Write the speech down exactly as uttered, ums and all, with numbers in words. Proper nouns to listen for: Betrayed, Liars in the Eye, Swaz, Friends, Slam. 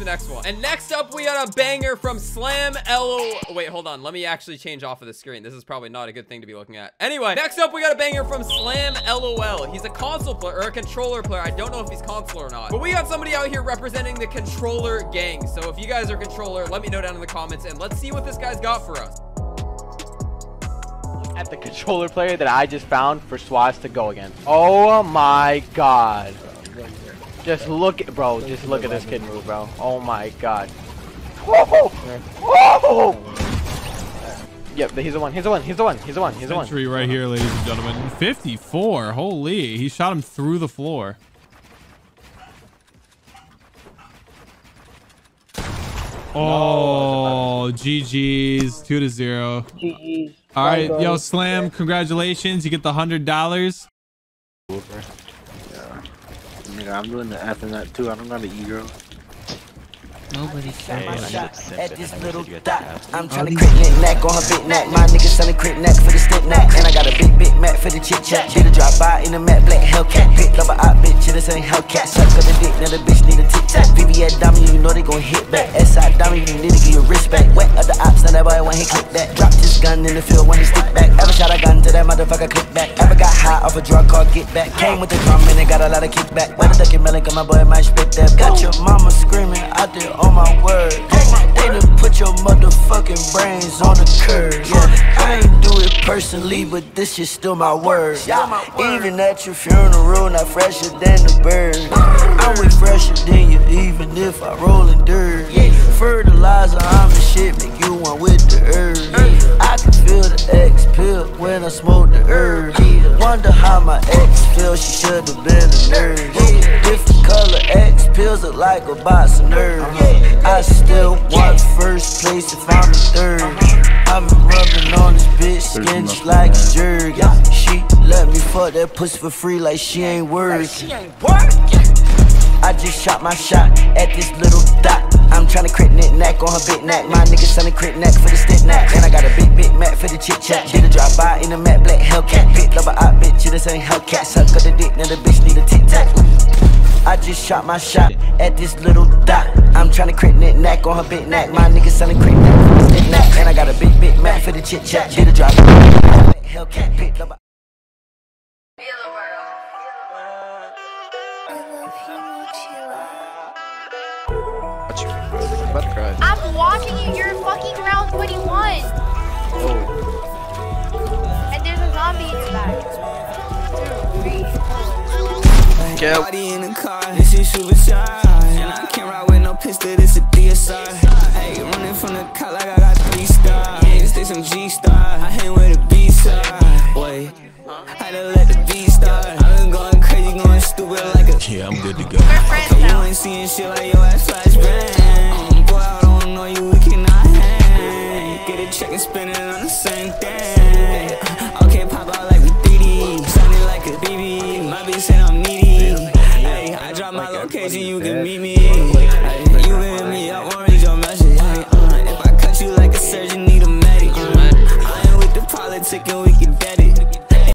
the next one. And next up, we got a banger from Slam. L O L. Wait, hold on. Let me actually change off of the screen. This is probably not a good thing to be looking at. Anyway, next up, we got a banger from Slam. L O L. He's a console player or a controller player. I don't know if he's console or not, but we got somebody out here representing the controller gang. So if you guys are controller, let me know down in the comments and let's see what this guy's got for us. At the controller player that I just found for Swaz to go against. Oh my god. Just look at bro, just look at this kid move, bro. Oh my god. Whoa! Whoa! Yep, he's the one, he's the one, he's the one, he's the one, he's the one. Century right here, ladies and gentlemen. fifty-four, holy, he shot him through the floor. Oh, G G's, two to zero. G G's. All right, yo, Slam, congratulations. You get the one hundred dollars. Yeah. I mean, I'm doing the F in that, too. I don't know how to E-girl. Nobody cares. At this little dot, I'm trying to crit neck, neck on her big neck. My niggas selling crit neck for the stick neck. And I got a big, big Mac for the chit chat. Did a drive by in a Mac black Hellcat. Big double out bitch, and this ain't Hellcat. Sucks up the dick, now the bitch need a tic tac. V B S diamond, you know they gon' hit back. S I diamond, you need to get your wrist back. Wet up the ops, now that boy want hit click that. Dropped his gun in the field when he stick back. Ever shot a gun to that motherfucker, click back. Ever got high off a drug called get back. Came with the drum and they got a lot of kickback. Wet a duck and melon, cause my boy might spit that. Got your mama screaming out there. On my word, they done put your motherfucking brains on the curb. Yeah, I ain't do it personally, but this shit's still my word. Even at your funeral, not fresher than the bird. I was fresher than you, even if I roll in dirt. Fertilizer, I'm the shit, make you one with the herb. I can feel the X pill when I smoke the herb. Wonder how my ex feels, she should've been a nerd. Different color X pills look like a box of nerves. I still won first place if I'm third. I've been rubbing on this bitch skin just like a jerk. She let me fuck that pussy for free like she ain't worth. I just shot my shot at this little dot. I'm tryna crit knit neck on her big neck. My niggas selling crit neck for the stick neck. And I got a big big Mac for the chit chat. Did a drive by in a Mac black Hellcat. Big double out bitch, this ain't Hellcat. Suck up the dick, now the bitch need a tic tac. I just shot my shot at this little dot. I'm tryna crit knit neck on her big neck. My niggas selling crit neck for the stick neck. And I got a big big Mac for the chit chat. Did a drive by in a Mac black Hellcat. Big double. I'm watching you, you're fucking round twenty-one. Oh. And there's a zombie in your back. Two, three, four. Body in the car, this is suicide. And I can't ride with no pistol, this a D S I. Hey, running from the cop like I got three stars. Niggas, they some G star. I hang with a B side. Wait, I done let the B start. I been going crazy, going stupid like a. Yeah, I'm good to go. We're friends now. You ain't seeing shit like your ass flashbang. Check and spin it on the same thing. Okay, pop out like a D D. Sounding like a B B. My bitch said I'm needy. Hey, I drop my location, you can meet me. Hey, you can hit me up, won't read your message. Hey, uh, if I cut you like a surgeon, need a medic. I ain't with the politic and we can dead it.